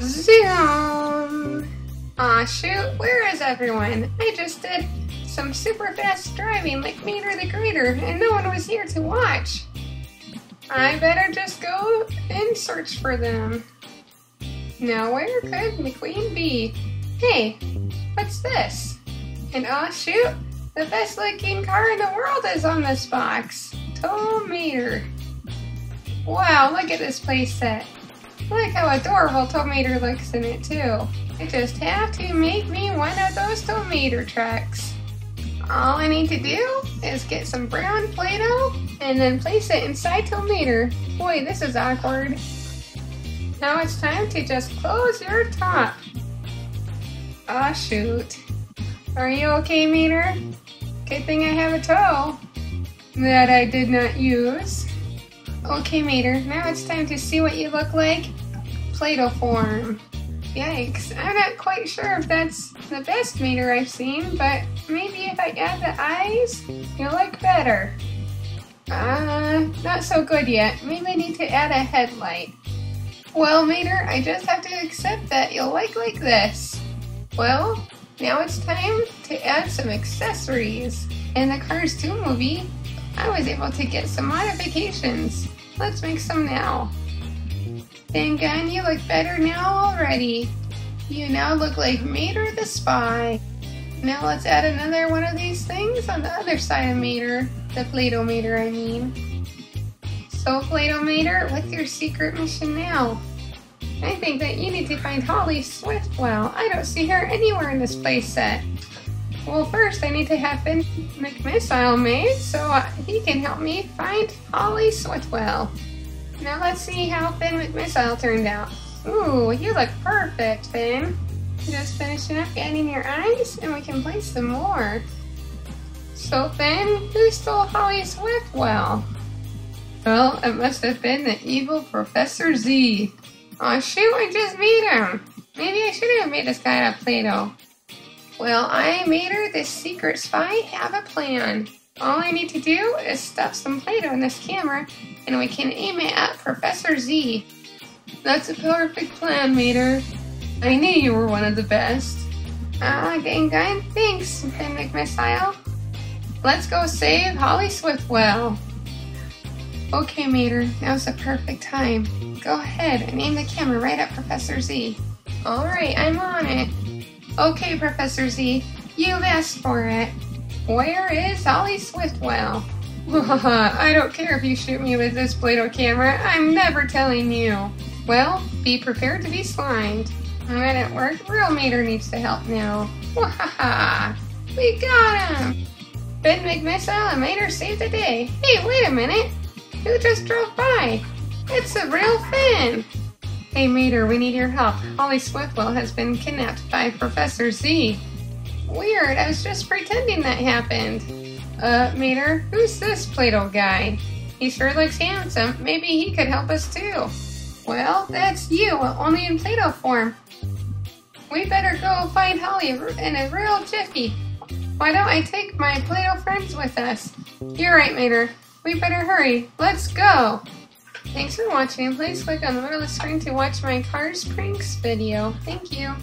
Zoom! Aw, shoot, where is everyone? I just did some super fast driving like Mater the Greater, and no one was here to watch. I better just go and search for them. Now where could McQueen be? Hey, what's this? And aw, shoot, the best looking car in the world is on this box. Tow Mater. Wow, look at this playset. Look how adorable Tow Mater looks in it too. I just have to make me one of those Tow Mater trucks. All I need to do is get some brown Play-Doh and then place it inside Tow Mater. Boy, this is awkward. Now it's time to just close your top. Aw, shoot. Are you okay, Mater? Good thing I have a tow that I did not use. Okay, Mater, now it's time to see what you look like. Play-Doh form. Yikes, I'm not quite sure if that's the best Mater I've seen, but maybe if I add the eyes, you'll look better. Not so good yet. Maybe I need to add a headlight. Well, Mater, I just have to accept that you'll look like this. Well, now it's time to add some accessories. In the Cars 2 movie, I was able to get some modifications. Let's make some now. Dang gun, you look better now already. You now look like Mater the Spy. Now let's add another one of these things on the other side of Mater. The Play-Doh Mater, I mean. So Play-Doh Mater, what's your secret mission now? I think that you need to find Holley Shiftwell. I don't see her anywhere in this playset. Well, first I need to have Finn McMissile made so he can help me find Holley Shiftwell. Now let's see how Finn McMissile turned out. Ooh, you look perfect, Finn. Just finishing up adding your eyes and we can place some more. So Finn, who stole Holley Shiftwell? Well, it must have been the evil Professor Z. Aw, shoot, I just made him. Maybe I should have made this guy out of Play-Doh. Well, I, Mater, this secret spy, have a plan. All I need to do is stuff some Play-Doh in this camera, and we can aim it at Professor Z. That's a perfect plan, Mater. I knew you were one of the best. Ah, dang gun, thanks, Finn McMissile. Let's go save Holley Shiftwell. Okay, Mater, now's the perfect time. Go ahead and aim the camera right at Professor Z. Alright, I'm on it. Okay, Professor Z, you've asked for it. Where is Holley Shiftwell? I don't care if you shoot me with this Play-Doh camera, I'm never telling you. Well, be prepared to be slimed. Alright, it worked. Real Mater needs to help now. We got him! Finn McMissile and Mater saved the day. Hey, wait a minute. Who just drove by? It's the real Finn! Hey Mater, we need your help. Holley Shiftwell has been kidnapped by Professor Z. Weird, I was just pretending that happened. Mater, who's this Play-Doh guy? He sure looks handsome. Maybe he could help us too. Well, that's you, only in Play-Doh form. We better go find Holley in a real jiffy. Why don't I take my Play-Doh friends with us? You're right, Mater. We better hurry. Let's go! Thanks for watching. Please click on the middle of the screen to watch my Cars Pranks video. Thank you.